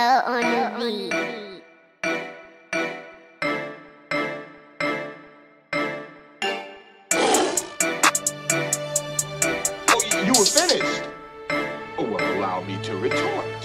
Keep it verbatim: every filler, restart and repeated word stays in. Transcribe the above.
low on the beat. Oh, you were finished? Oh, well, allow me to retort.